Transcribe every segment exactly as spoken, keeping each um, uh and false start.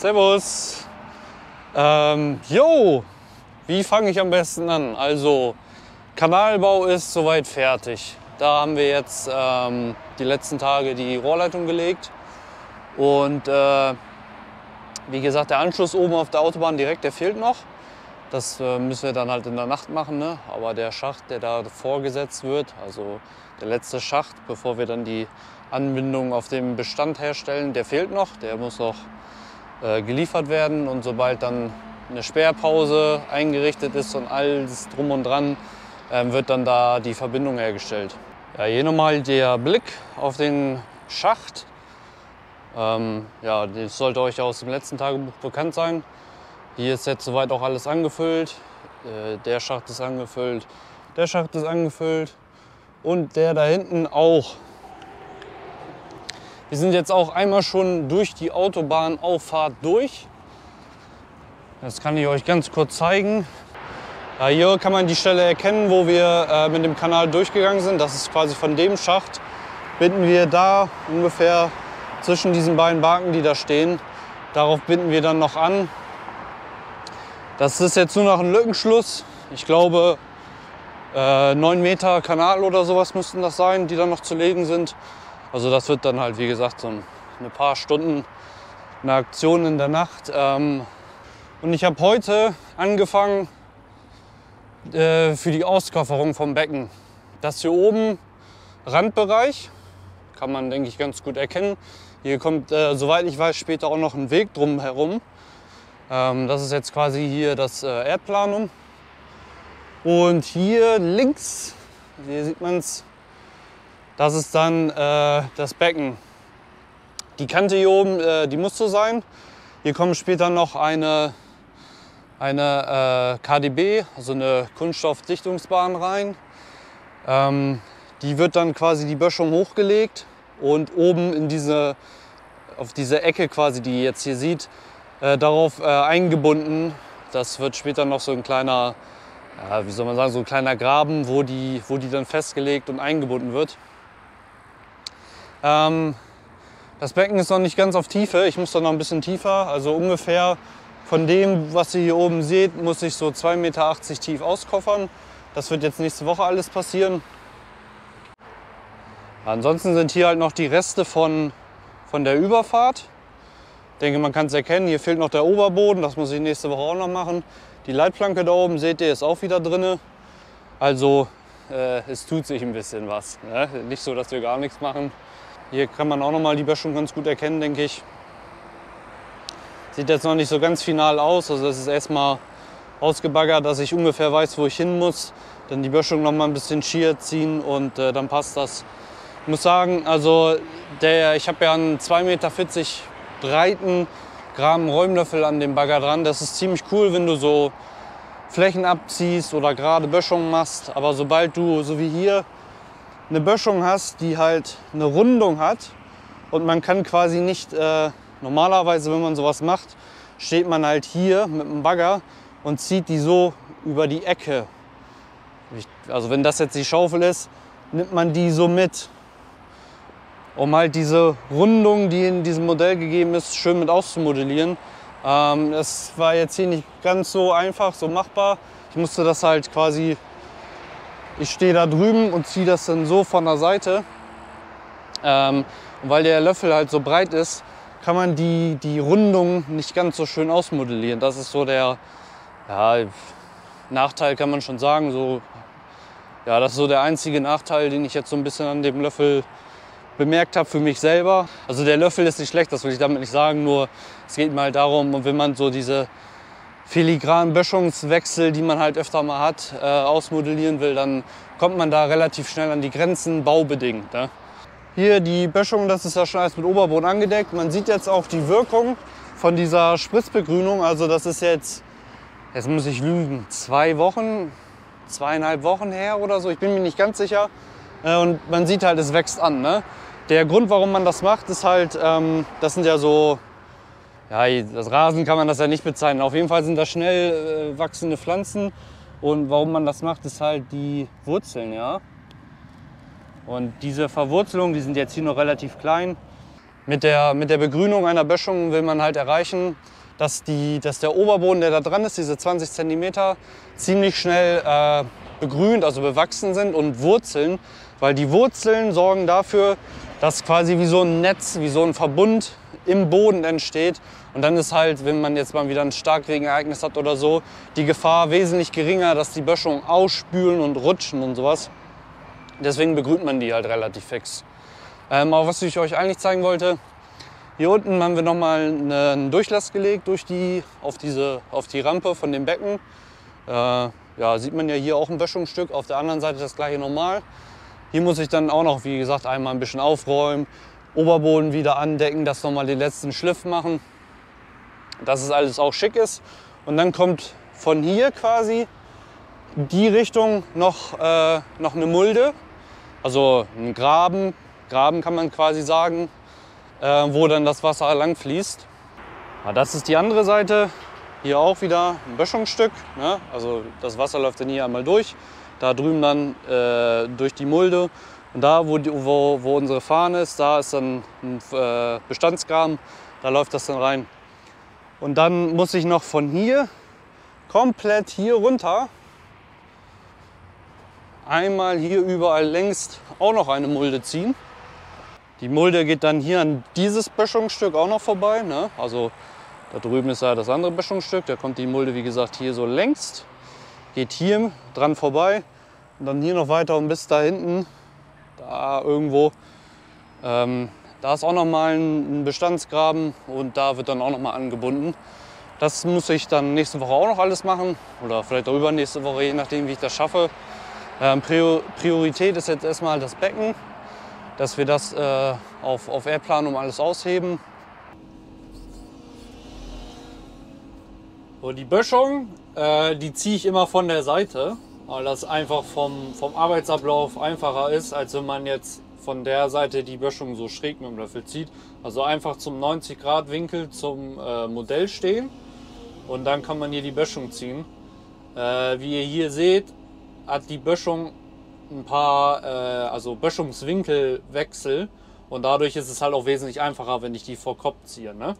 Servus. Ähm, jo, wie fange ich am besten an? Also, Kanalbau ist soweit fertig. Da haben wir jetzt ähm, die letzten Tage die Rohrleitung gelegt. Und äh, wie gesagt, der Anschluss oben auf der Autobahn direkt, der fehlt noch. Das äh, müssen wir dann halt in der Nacht machen, ne? Aber der Schacht, der da vorgesetzt wird, also der letzte Schacht, bevor wir dann die Anbindung auf dem Bestand herstellen, der fehlt noch. Der muss noch äh, geliefert werden. Und sobald dann eine Sperrpause eingerichtet ist und alles drum und dran, äh, wird dann da die Verbindung hergestellt. Ja, hier nochmal der Blick auf den Schacht. Ähm, ja, das sollte euch ja aus dem letzten Tagebuch bekannt sein. Hier ist jetzt soweit auch alles angefüllt. Äh, der Schacht ist angefüllt, der Schacht ist angefüllt und der da hinten auch. Wir sind jetzt auch einmal schon durch die Autobahnauffahrt durch. Das kann ich euch ganz kurz zeigen. Ja, hier kann man die Stelle erkennen, wo wir äh, mit dem Kanal durchgegangen sind. Das ist quasi von dem Schacht. Binden wir da ungefähr zwischen diesen beiden Balken, die da stehen. Darauf binden wir dann noch an. Das ist jetzt nur noch ein Lückenschluss. Ich glaube, äh, neun Meter Kanal oder sowas müssten das sein, die dann noch zu legen sind. Also das wird dann halt, wie gesagt, so ein paar Stunden eine Aktion in der Nacht. Ähm, und ich habe heute angefangen äh, für die Auskofferung vom Becken. Das hier oben, Randbereich, kann man, denke ich, ganz gut erkennen. Hier kommt, äh, soweit ich weiß, später auch noch ein Weg drum herum. Ähm, das ist jetzt quasi hier das äh, Erdplanum. Und hier links, hier sieht man es, das ist dann äh, das Becken. Die Kante hier oben, äh, die muss so sein. Hier kommt später noch eine, eine äh, K D B, also eine Kunststoffdichtungsbahn rein. Ähm, die wird dann quasi die Böschung hochgelegt und oben in diese, auf diese Ecke quasi, die ihr jetzt hier sieht, äh, darauf äh, eingebunden. Das wird später noch so ein kleiner, äh, wie soll man sagen, so ein kleiner Graben, wo die, wo die dann festgelegt und eingebunden wird. Ähm, das Becken ist noch nicht ganz auf Tiefe, ich muss da noch ein bisschen tiefer, also ungefähr von dem, was ihr hier oben seht, muss ich so zwei Meter achtzig tief auskoffern. Das wird jetzt nächste Woche alles passieren. Ansonsten sind hier halt noch die Reste von, von der Überfahrt. Ich denke, man kann es erkennen, hier fehlt noch der Oberboden, das muss ich nächste Woche auch noch machen. Die Leitplanke da oben, seht ihr, ist auch wieder drin. Also äh, es tut sich ein bisschen was, ne? Nicht so, dass wir gar nichts machen. Hier kann man auch noch mal die Böschung ganz gut erkennen, denke ich. Sieht jetzt noch nicht so ganz final aus. Also das ist erstmal ausgebaggert, dass ich ungefähr weiß, wo ich hin muss. Dann die Böschung noch mal ein bisschen schier ziehen und äh, dann passt das. Ich muss sagen, also der, ich habe ja einen zwei Meter vierzig breiten Graben Räumlöffel an dem Bagger dran. Das ist ziemlich cool, wenn du so Flächen abziehst oder gerade Böschungen machst. Aber sobald du, so wie hier, eine Böschung hast, die halt eine Rundung hat und man kann quasi nicht, äh, normalerweise wenn man sowas macht, steht man halt hier mit dem Bagger und zieht die so über die Ecke. Ich, also wenn das jetzt die Schaufel ist, nimmt man die so mit, um halt diese Rundung, die in diesem Modell gegeben ist, schön mit auszumodellieren. Ähm, das war jetzt hier nicht ganz so einfach, so machbar. Ich musste das halt quasi... Ich stehe da drüben und ziehe das dann so von der Seite. Ähm, weil der Löffel halt so breit ist, kann man die, die Rundung nicht ganz so schön ausmodellieren. Das ist so der, ja, Nachteil, kann man schon sagen. So, ja, das ist so der einzige Nachteil, den ich jetzt so ein bisschen an dem Löffel bemerkt habe für mich selber. Also der Löffel ist nicht schlecht, das will ich damit nicht sagen. Nur es geht mal halt darum, und wenn man so diese filigranen Böschungswechsel, die man halt öfter mal hat, äh, ausmodellieren will, dann kommt man da relativ schnell an die Grenzen, baubedingt. Ne? Hier die Böschung, das ist ja schon alles mit Oberboden angedeckt. Man sieht jetzt auch die Wirkung von dieser Spritzbegrünung. Also das ist jetzt, jetzt muss ich lügen, zwei Wochen, zweieinhalb Wochen her oder so. Ich bin mir nicht ganz sicher. Äh, und man sieht halt, es wächst an. Ne? Der Grund, warum man das macht, ist halt, ähm, das sind ja so... Ja, das Rasen kann man das ja nicht bezeichnen. Auf jeden Fall sind das schnell äh, wachsende Pflanzen. Und warum man das macht, ist halt die Wurzeln, ja. Und diese Verwurzelungen, die sind jetzt hier noch relativ klein. Mit der, mit der Begrünung einer Böschung will man halt erreichen, dass, die, dass der Oberboden, der da dran ist, diese zwanzig Zentimeter, ziemlich schnell äh, begrünt, also bewachsen sind und Wurzeln. Weil die Wurzeln sorgen dafür, dass quasi wie so ein Netz, wie so ein Verbund im Boden entsteht. Und dann ist halt, wenn man jetzt mal wieder ein Starkregenereignis hat oder so, die Gefahr wesentlich geringer, dass die Böschungen ausspülen und rutschen und sowas. Deswegen begrünt man die halt relativ fix. Ähm, aber was ich euch eigentlich zeigen wollte, hier unten haben wir nochmal einen Durchlass gelegt durch die, auf, diese, auf die Rampe von dem Becken. Äh, ja, sieht man ja hier auch ein Böschungsstück, auf der anderen Seite das gleiche normal. Hier muss ich dann auch noch, wie gesagt, einmal ein bisschen aufräumen, Oberboden wieder andecken, dass nochmal den letzten Schliff machen, dass es alles auch schick ist. Und dann kommt von hier quasi die Richtung noch, äh, noch eine Mulde, also ein Graben, Graben kann man quasi sagen, äh, wo dann das Wasser lang fließt. Ja, das ist die andere Seite, hier auch wieder ein Böschungsstück, ne? Also das Wasser läuft dann hier einmal durch. Da drüben dann äh, durch die Mulde und da, wo, die, wo, wo unsere Fahne ist, da ist dann ein äh, Bestandsgraben, da läuft das dann rein. Und dann muss ich noch von hier, komplett hier runter, einmal hier überall längst auch noch eine Mulde ziehen. Die Mulde geht dann hier an dieses Böschungsstück auch noch vorbei, ne? Also da drüben ist ja das andere Böschungsstück, da kommt die Mulde wie gesagt hier so längst. Geht hier dran vorbei und dann hier noch weiter und bis da hinten, da irgendwo, ähm, da ist auch noch mal ein Bestandsgraben und da wird dann auch noch mal angebunden. Das muss ich dann nächste Woche auch noch alles machen oder vielleicht auch übernächste Woche, je nachdem wie ich das schaffe. Ähm, Priorität ist jetzt erstmal das Becken, dass wir das äh, auf, auf Airplanum alles ausheben. So, die Böschung, äh, die ziehe ich immer von der Seite, weil das einfach vom, vom Arbeitsablauf einfacher ist, als wenn man jetzt von der Seite die Böschung so schräg mit dem Löffel zieht. Also einfach zum neunzig Grad Winkel zum äh, Modell stehen und dann kann man hier die Böschung ziehen. Äh, wie ihr hier seht, hat die Böschung ein paar äh, also Böschungswinkelwechsel und dadurch ist es halt auch wesentlich einfacher, wenn ich die vor Kopf ziehe, ne?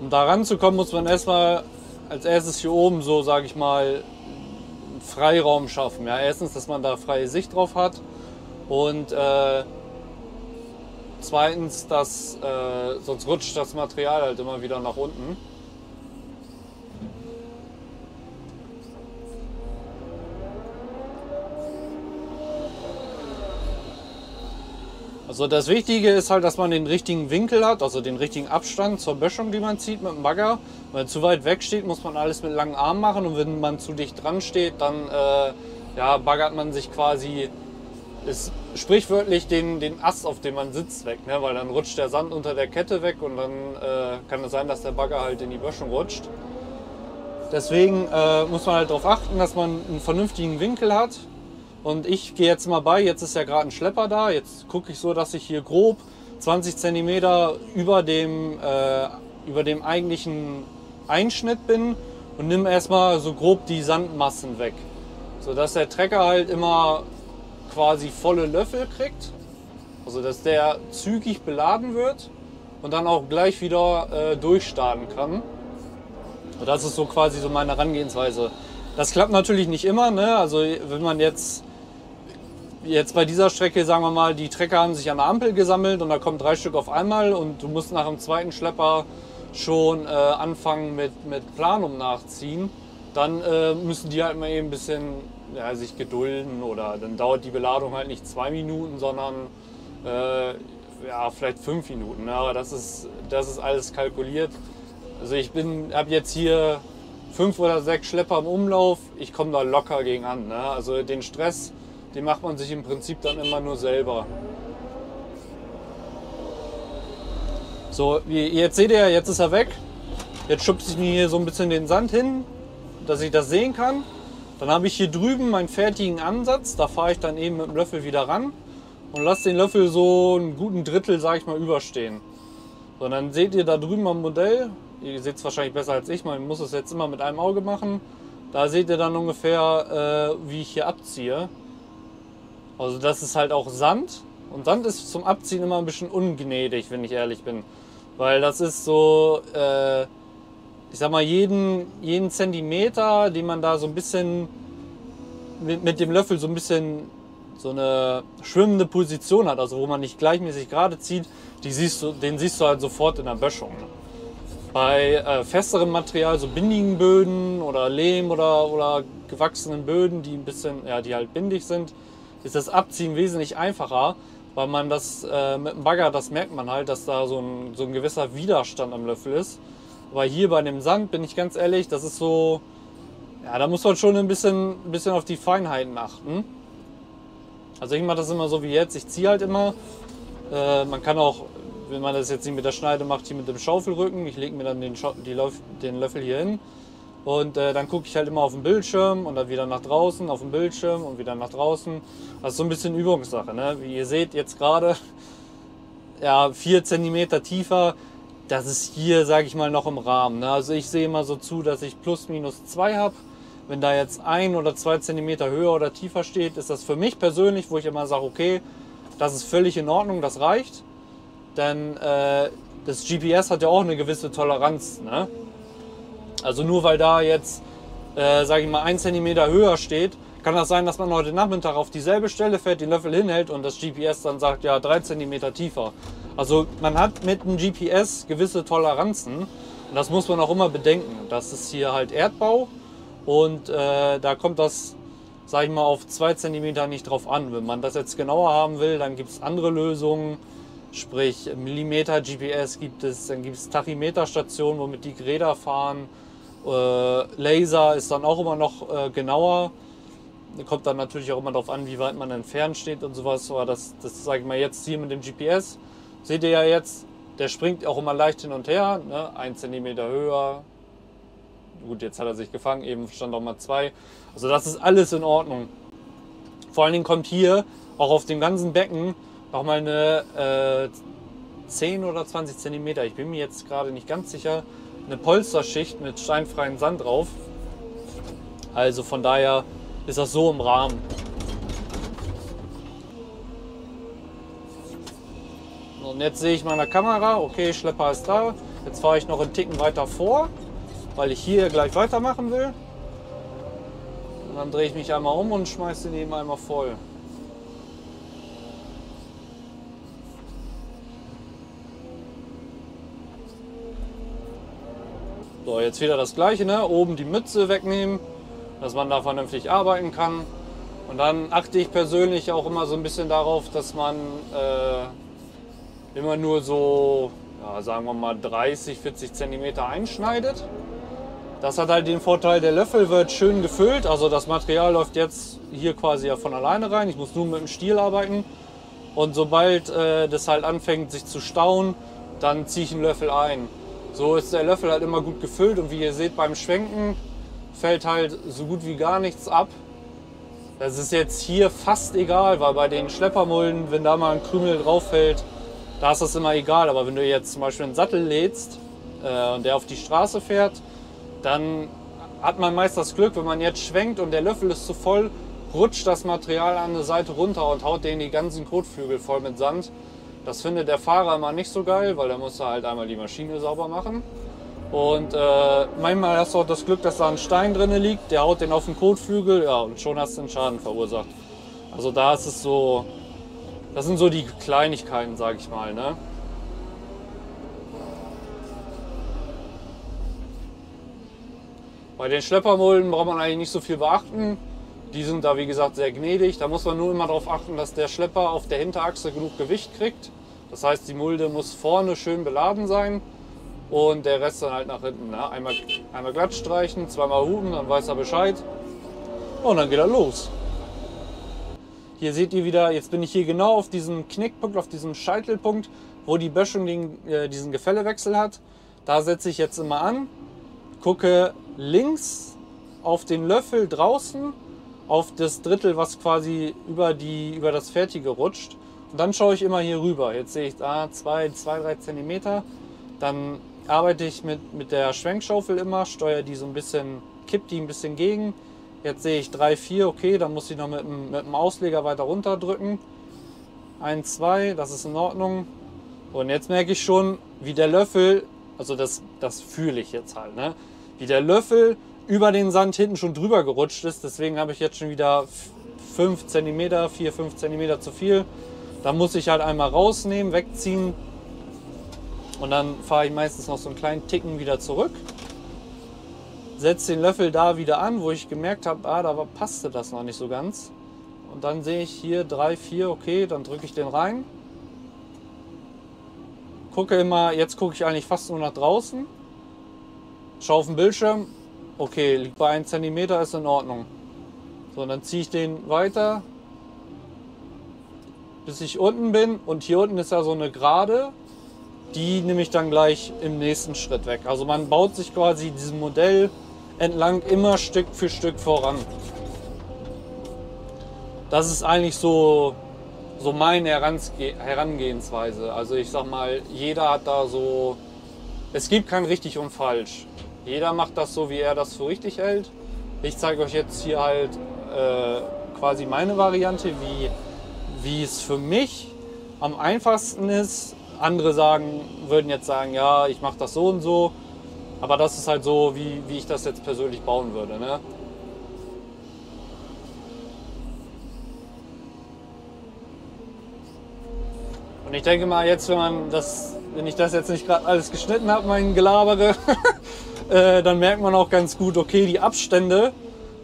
Um da ranzukommen, muss man erstmal als erstes hier oben so, sage ich mal, Freiraum schaffen. Ja, erstens, dass man da freie Sicht drauf hat und äh, zweitens, dass äh, sonst rutscht das Material halt immer wieder nach unten. Also das Wichtige ist halt, dass man den richtigen Winkel hat, also den richtigen Abstand zur Böschung, die man zieht mit dem Bagger. Wenn man zu weit weg steht, muss man alles mit langen Armen machen und wenn man zu dicht dran steht, dann äh, ja, baggert man sich quasi, ist sprichwörtlich den, den Ast, auf dem man sitzt, weg, ne? Weil dann rutscht der Sand unter der Kette weg und dann äh, kann es sein, dass der Bagger halt in die Böschung rutscht. Deswegen äh, muss man halt darauf achten, dass man einen vernünftigen Winkel hat. Und ich gehe jetzt mal bei, jetzt ist ja gerade ein Schlepper da, jetzt gucke ich so, dass ich hier grob zwanzig Zentimeter über dem, äh, über dem eigentlichen Einschnitt bin und nimm erstmal so grob die Sandmassen weg, sodass der Trecker halt immer quasi volle Löffel kriegt, also dass der zügig beladen wird und dann auch gleich wieder äh, durchstarten kann. Und das ist so quasi so meine Herangehensweise. Das klappt natürlich nicht immer, ne? Also wenn man jetzt, jetzt bei dieser Strecke, sagen wir mal, die Trecker haben sich an der Ampel gesammelt und da kommen drei Stück auf einmal und du musst nach dem zweiten Schlepper schon äh, anfangen mit, mit Planum nachziehen, dann äh, müssen die halt mal eben ein bisschen ja, sich gedulden oder dann dauert die Beladung halt nicht zwei Minuten, sondern äh, ja, vielleicht fünf Minuten, ne? Aber das ist, das ist alles kalkuliert. Also ich bin, habe jetzt hier fünf oder sechs Schlepper im Umlauf, ich komme da locker gegen an, ne? Also den Stress, den macht man sich im Prinzip dann immer nur selber. So, jetzt seht ihr, jetzt ist er weg. Jetzt schubse ich mir hier so ein bisschen den Sand hin, dass ich das sehen kann. Dann habe ich hier drüben meinen fertigen Ansatz, da fahre ich dann eben mit dem Löffel wieder ran und lasse den Löffel so einen guten Drittel, sage ich mal, überstehen. So, dann seht ihr da drüben am Modell, ihr seht es wahrscheinlich besser als ich, man muss es jetzt immer mit einem Auge machen. Da seht ihr dann ungefähr, äh, wie ich hier abziehe. Also das ist halt auch Sand, Und Sand ist zum Abziehen immer ein bisschen ungnädig, wenn ich ehrlich bin. Weil das ist so, äh, ich sag mal, jeden, jeden Zentimeter, den man da so ein bisschen mit, mit dem Löffel so ein bisschen so eine schwimmende Position hat, also wo man nicht gleichmäßig gerade zieht, die siehst du, den siehst du halt sofort in der Böschung. Bei äh, festerem Material, so bindigen Böden oder Lehm oder, oder gewachsenen Böden, die ein bisschen, ja, die halt bindig sind, ist das Abziehen wesentlich einfacher, weil man das äh, mit dem Bagger, das merkt man halt, dass da so ein, so ein gewisser Widerstand am Löffel ist. Aber hier bei dem Sand, bin ich ganz ehrlich, das ist so, ja, da muss man schon ein bisschen, ein bisschen auf die Feinheiten achten. Also ich mache das immer so wie jetzt, ich ziehe halt immer. Äh, man kann auch, wenn man das jetzt nicht mit der Schneide macht, hier mit dem Schaufelrücken. Ich lege mir dann den, die den Löffel hier hin und äh, dann gucke ich halt immer auf den Bildschirm und dann wieder nach draußen, auf den Bildschirm und wieder nach draußen. Das ist so ein bisschen Übungssache, ne? Wie ihr seht jetzt gerade, ja, vier Zentimeter tiefer, das ist hier, sage ich mal, noch im Rahmen, ne? Also ich sehe immer so zu, dass ich plus minus zwei habe. Wenn da jetzt ein oder zwei Zentimeter höher oder tiefer steht, ist das für mich persönlich, wo ich immer sage, okay, das ist völlig in Ordnung, das reicht. Denn äh, das G P S hat ja auch eine gewisse Toleranz, ne? Also nur weil da jetzt, äh, sage ich mal, ein Zentimeter höher steht, kann das sein, dass man heute Nachmittag auf dieselbe Stelle fährt, den Löffel hinhält und das G P S dann sagt, ja, drei Zentimeter tiefer. Also man hat mit dem G P S gewisse Toleranzen und das muss man auch immer bedenken. Das ist hier halt Erdbau und äh, da kommt das, sage ich mal, auf zwei Zentimeter nicht drauf an. Wenn man das jetzt genauer haben will, dann gibt es andere Lösungen. Sprich Millimeter-G P S gibt es, dann gibt es Tachymeterstationen, womit die Räder fahren. Äh, Laser ist dann auch immer noch äh, genauer. Kommt dann natürlich auch immer darauf an, wie weit man entfernt steht und sowas. Aber das, das sage ich mal jetzt hier mit dem G P S, seht ihr ja jetzt, der springt auch immer leicht hin und her, ne? Ein Zentimeter höher. Gut, jetzt hat er sich gefangen, eben stand auch mal zwei. Also das ist alles in Ordnung. Vor allen Dingen kommt hier auch auf dem ganzen Becken nochmal eine äh, zehn oder zwanzig Zentimeter, ich bin mir jetzt gerade nicht ganz sicher, eine Polsterschicht mit steinfreien Sand drauf. Also von daher ist das so im Rahmen. Und jetzt sehe ich meiner Kamera, okay, Schlepper ist da. Jetzt fahre ich noch einen Ticken weiter vor, weil ich hier gleich weitermachen will. Und dann drehe ich mich einmal um und schmeiße den eben einmal voll. So, jetzt wieder das Gleiche, ne? Oben die Mütze wegnehmen, dass man da vernünftig arbeiten kann. Und dann achte ich persönlich auch immer so ein bisschen darauf, dass man äh, immer nur so, ja, sagen wir mal, dreißig, vierzig Zentimeter einschneidet. Das hat halt den Vorteil, der Löffel wird schön gefüllt, also das Material läuft jetzt hier quasi ja von alleine rein. Ich muss nur mit dem Stiel arbeiten und sobald äh, das halt anfängt sich zu stauen, dann ziehe ich einen Löffel ein. So ist der Löffel halt immer gut gefüllt und wie ihr seht beim Schwenken fällt halt so gut wie gar nichts ab. Das ist jetzt hier fast egal, weil bei den Schleppermulden, wenn da mal ein Krümel drauf fällt, da ist das immer egal. Aber wenn du jetzt zum Beispiel einen Sattel lädst äh, und der auf die Straße fährt, dann hat man meist das Glück, wenn man jetzt schwenkt und der Löffel ist zu voll, rutscht das Material an der Seite runter und haut denen die ganzen Kotflügel voll mit Sand. Das findet der Fahrer immer nicht so geil, weil da muss er halt einmal die Maschine sauber machen. Und äh, manchmal hast du auch das Glück, dass da ein Stein drin liegt, der haut den auf den Kotflügel, ja, und schon hast du einen Schaden verursacht. Also da ist es so, das sind so die Kleinigkeiten, sag ich mal, ne? Bei den Schleppermulden braucht man eigentlich nicht so viel beachten. Die sind da, wie gesagt, sehr gnädig. Da muss man nur immer darauf achten, dass der Schlepper auf der Hinterachse genug Gewicht kriegt. Das heißt, die Mulde muss vorne schön beladen sein und der Rest dann halt nach hinten. Ne? Einmal, einmal glatt streichen, zweimal hupen, dann weiß er Bescheid und dann geht er los. Hier seht ihr wieder, jetzt bin ich hier genau auf diesem Knickpunkt, auf diesem Scheitelpunkt, wo die Böschung den, äh, diesen Gefällewechsel hat. Da setze ich jetzt immer an, gucke links auf den Löffel draußen, auf das Drittel, was quasi über, die, über das Fertige rutscht. Und dann schaue ich immer hier rüber. Jetzt sehe ich da zwei, drei Zentimeter. Dann arbeite ich mit, mit der Schwenkschaufel immer, steuere die so ein bisschen, kipp die ein bisschen gegen. Jetzt sehe ich drei, vier, okay, dann muss ich noch mit dem, mit dem Ausleger weiter runterdrücken. eins, zwei, das ist in Ordnung. Und jetzt merke ich schon, wie der Löffel, also das, das fühle ich jetzt halt, ne? Wie der Löffel über den Sand hinten schon drüber gerutscht ist. Deswegen habe ich jetzt schon wieder fünf Zentimeter, vier, fünf Zentimeter zu viel. Da muss ich halt einmal rausnehmen, wegziehen. Und dann fahre ich meistens noch so einen kleinen Ticken wieder zurück. Setze den Löffel da wieder an, wo ich gemerkt habe, ah, da passte das noch nicht so ganz. Und dann sehe ich hier drei, vier, okay, dann drücke ich den rein. Gucke immer, jetzt gucke ich eigentlich fast nur nach draußen. Schaue auf den Bildschirm, okay, liegt bei einem Zentimeter, ist in Ordnung. So, und dann ziehe ich den weiter, bis ich unten bin. Und hier unten ist ja so eine Gerade. Die nehme ich dann gleich im nächsten Schritt weg. Also man baut sich quasi diesem Modell entlang immer Stück für Stück voran. Das ist eigentlich so, so meine Herangehensweise. Also ich sag mal, jeder hat da so... Es gibt kein richtig und falsch. Jeder macht das so, wie er das für richtig hält. Ich zeige euch jetzt hier halt äh, quasi meine Variante, wie, wie es für mich am einfachsten ist. Andere sagen, würden jetzt sagen, ja, ich mache das so und so, aber das ist halt so, wie, wie ich das jetzt persönlich bauen würde, ne? Und ich denke mal jetzt, wenn man das, wenn ich das jetzt nicht gerade alles geschnitten habe, mein Gelabere, äh, dann merkt man auch ganz gut, okay, die Abstände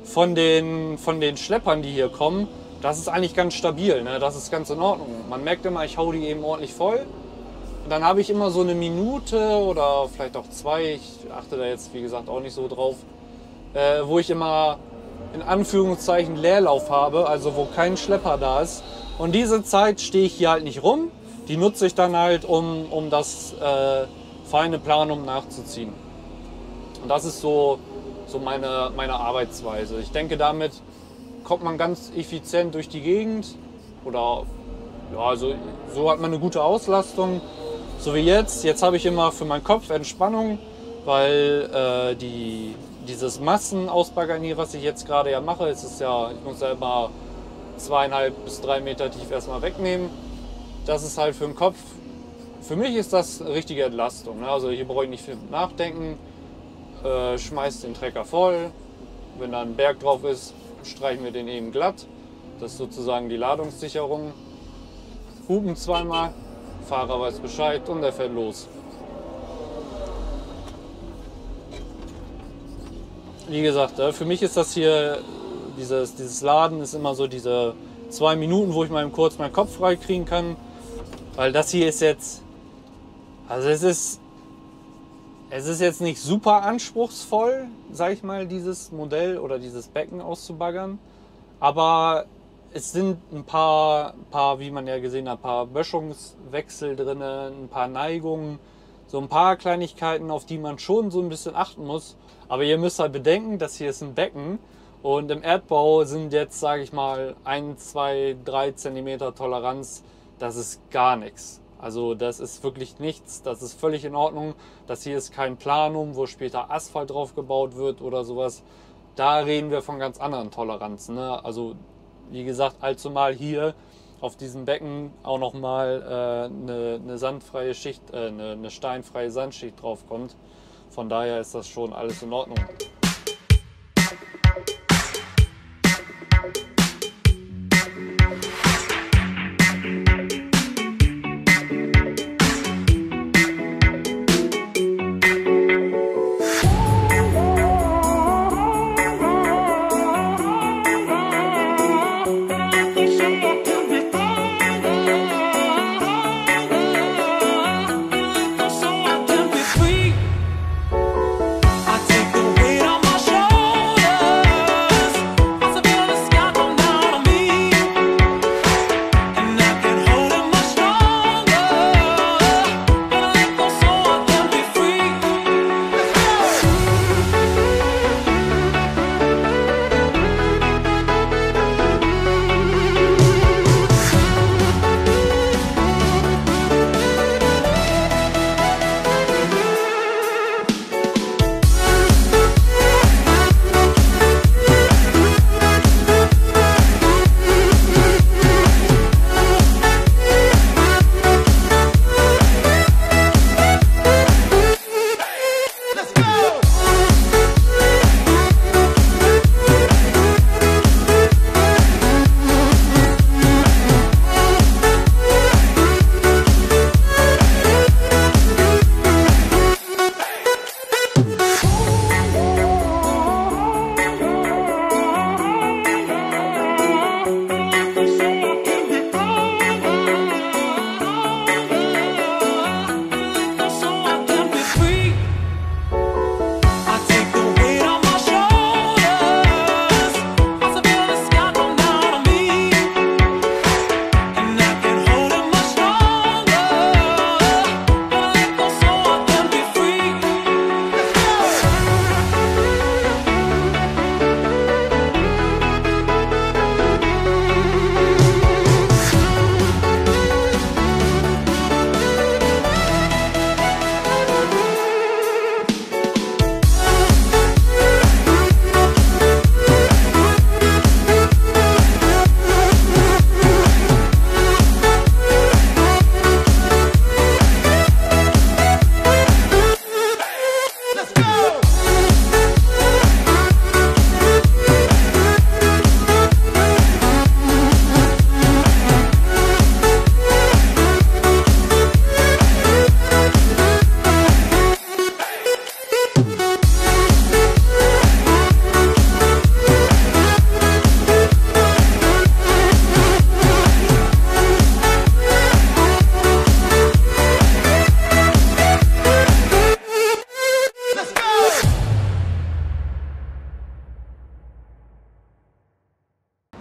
von den, von den Schleppern, die hier kommen, das ist eigentlich ganz stabil, ne? Das ist ganz in Ordnung. Man merkt immer, ich hau die eben ordentlich voll. Und dann habe ich immer so eine Minute oder vielleicht auch zwei, ich achte da jetzt wie gesagt auch nicht so drauf, äh, wo ich immer in Anführungszeichen Leerlauf habe, also wo kein Schlepper da ist. Und diese Zeit stehe ich hier halt nicht rum, die nutze ich dann halt, um, um das äh, feine Planum nachzuziehen. Und das ist so, so meine, meine Arbeitsweise. Ich denke, damit kommt man ganz effizient durch die Gegend oder ja, also so hat man eine gute Auslastung, so wie jetzt. Jetzt habe ich immer für meinen Kopf Entspannung, weil äh, die, dieses Massenausbaggern hier, was ich jetzt gerade ja mache, es ist ja, ich muss ja immer zweieinhalb bis drei Meter tief erstmal wegnehmen. Das ist halt für den Kopf, für mich ist das richtige Entlastung, ne? Also hier brauche ich nicht viel nachdenken, äh, schmeiß den Trecker voll, wenn da ein Berg drauf ist, streichen wir den eben glatt. Das ist sozusagen die Ladungssicherung. Hupen zweimal, Fahrer weiß Bescheid und er fährt los. Wie gesagt, für mich ist das hier, dieses, dieses Laden ist immer so diese zwei Minuten, wo ich mal kurz meinen Kopf frei kriegen kann. Weil das hier ist jetzt, also es ist, es ist jetzt nicht super anspruchsvoll, sag ich mal, dieses Modell oder dieses Becken auszubaggern. Aber es sind ein paar, paar, wie man ja gesehen hat, ein paar Böschungswechsel drin, ein paar Neigungen, so ein paar Kleinigkeiten, auf die man schon so ein bisschen achten muss. Aber ihr müsst halt bedenken, das hier ist ein Becken und im Erdbau sind jetzt, sage ich mal, ein, zwei, drei Zentimeter Toleranz, das ist gar nichts. Also das ist wirklich nichts, das ist völlig in Ordnung. Das hier ist kein Planum, wo später Asphalt drauf gebaut wird oder sowas. Da reden wir von ganz anderen Toleranzen, ne? Also wie gesagt, allzumal hier auf diesem Becken auch nochmal äh, eine, eine sandfreie Schicht, äh, eine, eine steinfreie Sandschicht drauf kommt. Von daher ist das schon alles in Ordnung. Wait on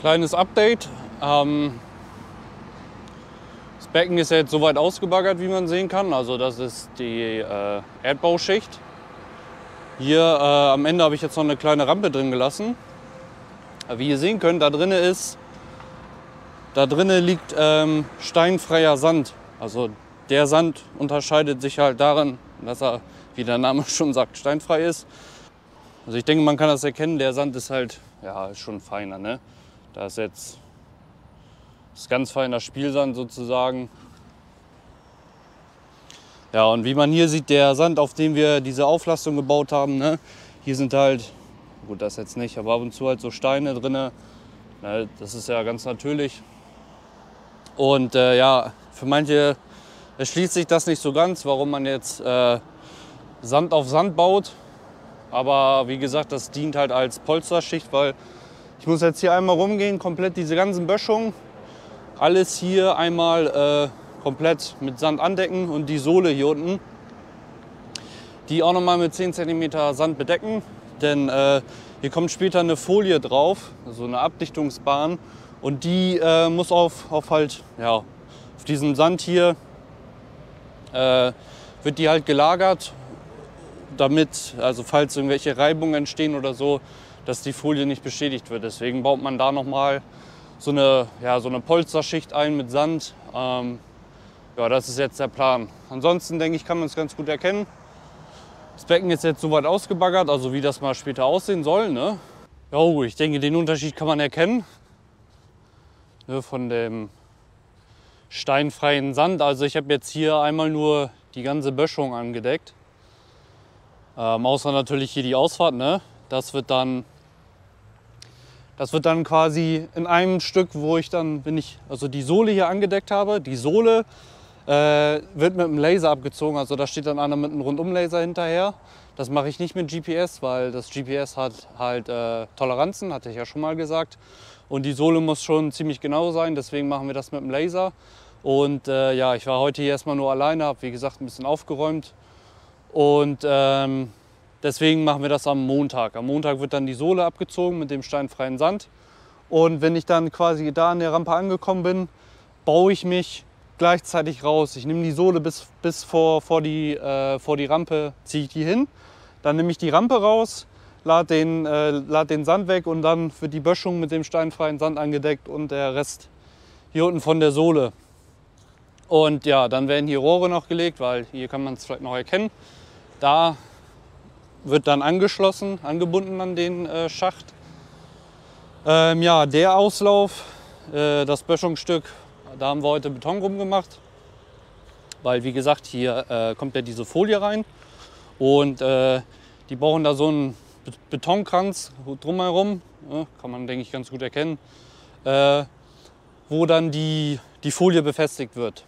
Kleines Update. Ähm, das Becken ist ja jetzt so weit ausgebaggert, wie man sehen kann. Also das ist die äh, Erdbauschicht. Hier äh, am Ende habe ich jetzt noch eine kleine Rampe drin gelassen. Wie ihr sehen könnt, da drinnen ist, da drinnen liegt ähm, steinfreier Sand. Also der Sand unterscheidet sich halt darin, dass er, wie der Name schon sagt, steinfrei ist. Also ich denke, man kann das erkennen, der Sand ist halt, ja, ist schon feiner, ne? Da ist jetzt, ist ganz feiner Spielsand sozusagen. Ja, und wie man hier sieht, der Sand, auf dem wir diese Auflastung gebaut haben, ne? Hier sind halt, gut, das jetzt nicht, aber ab und zu halt so Steine drin. Ne? Das ist ja ganz natürlich. Und äh, ja, für manche erschließt sich das nicht so ganz, warum man jetzt äh, Sand auf Sand baut. Aber wie gesagt, das dient halt als Polsterschicht, weil ich muss jetzt hier einmal rumgehen, komplett diese ganzen Böschungen, alles hier einmal äh, komplett mit Sand andecken und die Sohle hier unten, die auch nochmal mit zehn Zentimeter Sand bedecken, denn äh, hier kommt später eine Folie drauf, so eine Abdichtungsbahn, und die äh, muss auf, auf halt, ja, auf diesem Sand hier äh, wird die halt gelagert, damit, also falls irgendwelche Reibungen entstehen oder so, dass die Folie nicht beschädigt wird. Deswegen baut man da nochmal so eine, ja, so eine Polsterschicht ein mit Sand. Ähm, ja, das ist jetzt der Plan. Ansonsten denke ich, kann man es ganz gut erkennen. Das Becken ist jetzt soweit ausgebaggert, also wie das mal später aussehen soll, ne? Jo, ich denke, den Unterschied kann man erkennen. Ne, von dem steinfreien Sand. Also ich habe jetzt hier einmal nur die ganze Böschung angedeckt. Ähm, außer natürlich hier die Ausfahrt, ne? Das wird dann, das wird dann quasi in einem Stück, wo ich dann, wenn ich also die Sohle hier angedeckt habe, die Sohle äh, wird mit dem Laser abgezogen. Also da steht dann einer mit einem Rundumlaser hinterher. Das mache ich nicht mit G P S, weil das G P S hat halt äh, Toleranzen, hatte ich ja schon mal gesagt. Und die Sohle muss schon ziemlich genau sein, deswegen machen wir das mit dem Laser. Und äh, ja, ich war heute hier erstmal nur alleine, habe wie gesagt ein bisschen aufgeräumt. Und ähm, deswegen machen wir das am Montag. Am Montag wird dann die Sohle abgezogen mit dem steinfreien Sand. Und wenn ich dann quasi da an der Rampe angekommen bin, baue ich mich gleichzeitig raus. Ich nehme die Sohle bis, bis vor, vor, die, äh, vor die Rampe, ziehe ich die hin. Dann nehme ich die Rampe raus, lade den, äh, lad den Sand weg und dann wird die Böschung mit dem steinfreien Sand angedeckt und der Rest hier unten von der Sohle. Und ja, dann werden hier Rohre noch gelegt, weil hier kann man es vielleicht noch erkennen. Da wird dann angeschlossen, angebunden an den äh, Schacht. Ähm, ja, der Auslauf, äh, das Böschungsstück, da haben wir heute Beton rumgemacht, weil wie gesagt, hier äh, kommt ja diese Folie rein und äh, die brauchen da so einen Be Betonkranz drumherum, ja, kann man denke ich ganz gut erkennen, äh, wo dann die, die Folie befestigt wird.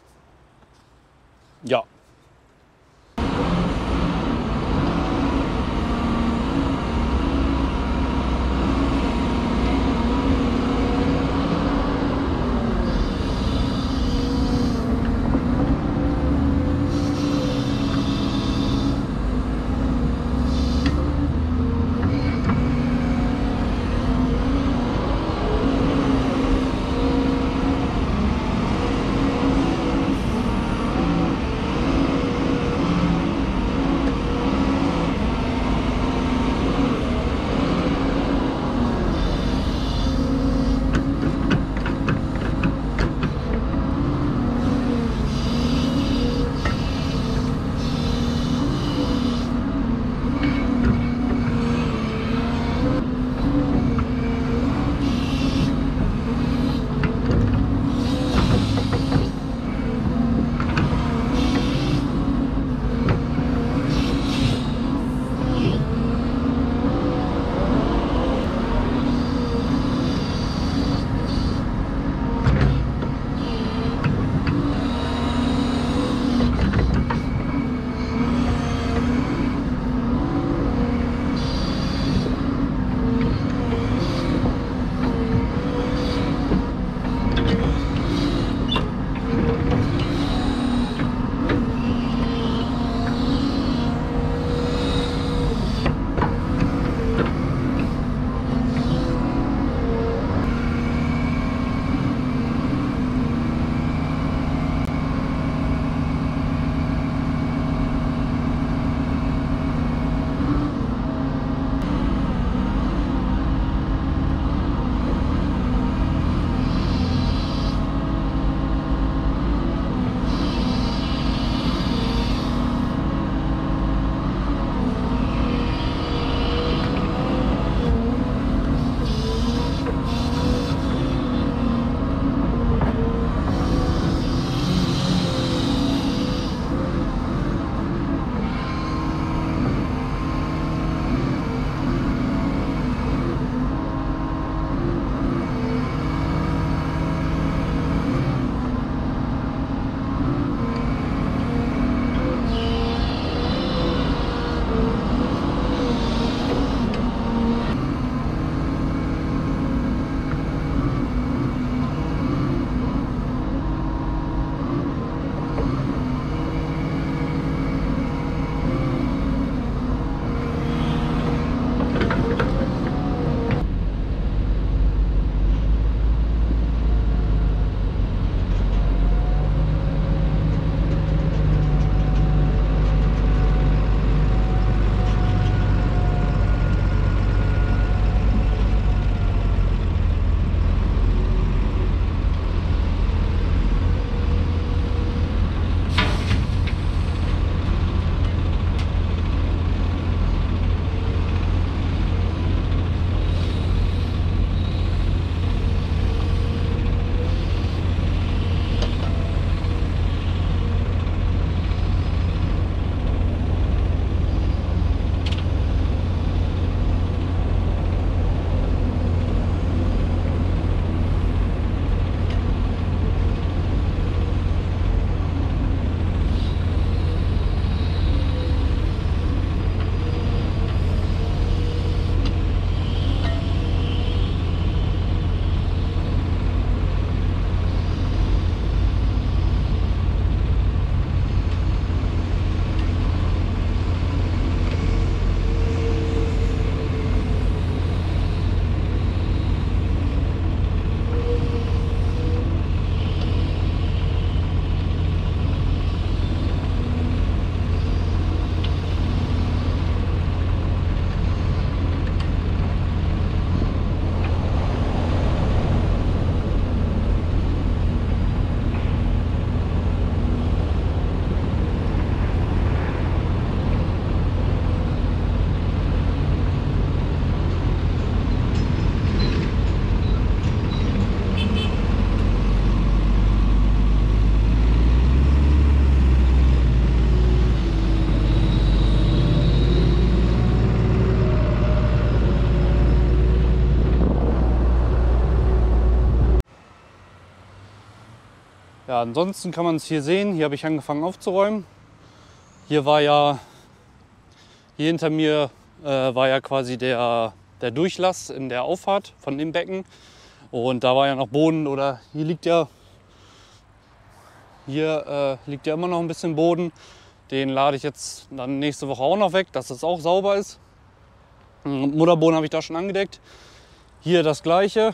Ja. Ja, ansonsten kann man es hier sehen, hier habe ich angefangen aufzuräumen. Hier war ja, hier hinter mir äh, war ja quasi der, der Durchlass in der Auffahrt von dem Becken. Und da war ja noch Boden, oder hier liegt ja, hier äh, liegt ja immer noch ein bisschen Boden. Den lade ich jetzt dann nächste Woche auch noch weg, dass das auch sauber ist. Mutterboden habe ich da schon angedeckt. Hier das Gleiche.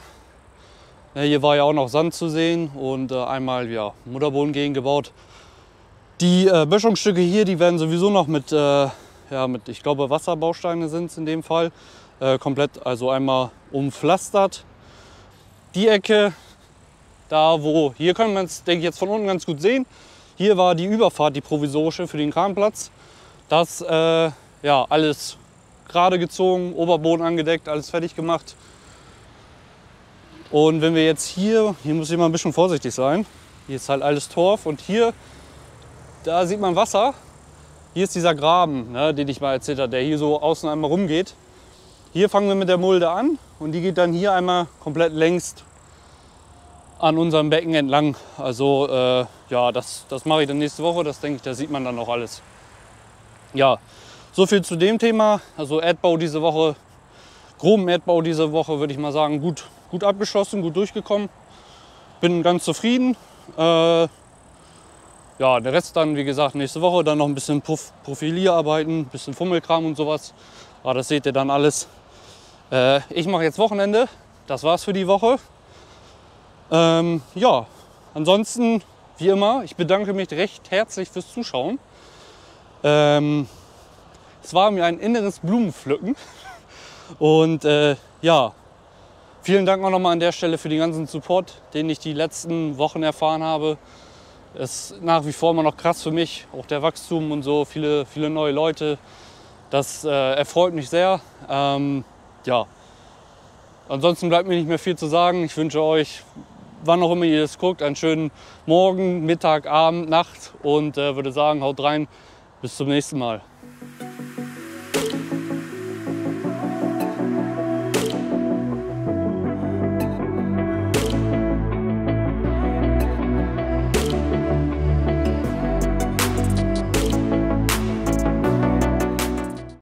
Ja, hier war ja auch noch Sand zu sehen und äh, einmal ja, Mutterboden gegen gebaut. Die äh, Böschungsstücke hier, die werden sowieso noch mit, äh, ja, mit ich glaube, Wasserbausteine sind es in dem Fall, äh, komplett, also einmal umpflastert. Die Ecke, da wo, hier können wir es, denke ich, jetzt von unten ganz gut sehen. Hier war die Überfahrt, die provisorische für den Kranplatz. Das, äh, ja, alles gerade gezogen, Oberboden angedeckt, alles fertig gemacht. Und wenn wir jetzt hier, hier muss ich mal ein bisschen vorsichtig sein, hier ist halt alles Torf und hier, da sieht man Wasser. Hier ist dieser Graben, ne, den ich mal erzählt habe, der hier so außen einmal rumgeht. Hier fangen wir mit der Mulde an und die geht dann hier einmal komplett längst an unserem Becken entlang. Also äh, ja, das, das mache ich dann nächste Woche, das denke ich, da sieht man dann auch alles. Ja, so viel zu dem Thema. Also Erdbau diese Woche, groben Erdbau diese Woche, würde ich mal sagen, gut. Gut abgeschlossen, gut durchgekommen. Bin ganz zufrieden. Äh, ja, der Rest dann, wie gesagt, nächste Woche. Dann noch ein bisschen Prof Profilierarbeiten, ein bisschen Fummelkram und sowas. Aber das seht ihr dann alles. Äh, ich mache jetzt Wochenende. Das war's für die Woche. Ähm, ja, ansonsten, wie immer, ich bedanke mich recht herzlich fürs Zuschauen. Ähm, es war mir ein inneres Blumenpflücken. Und äh, ja, vielen Dank auch nochmal an der Stelle für den ganzen Support, den ich die letzten Wochen erfahren habe. Es ist nach wie vor immer noch krass für mich, auch der Wachstum und so, viele, viele neue Leute. Das äh, erfreut mich sehr. Ähm, ja. Ansonsten bleibt mir nicht mehr viel zu sagen. Ich wünsche euch, wann auch immer ihr das guckt, einen schönen Morgen, Mittag, Abend, Nacht und äh, würde sagen, haut rein, bis zum nächsten Mal.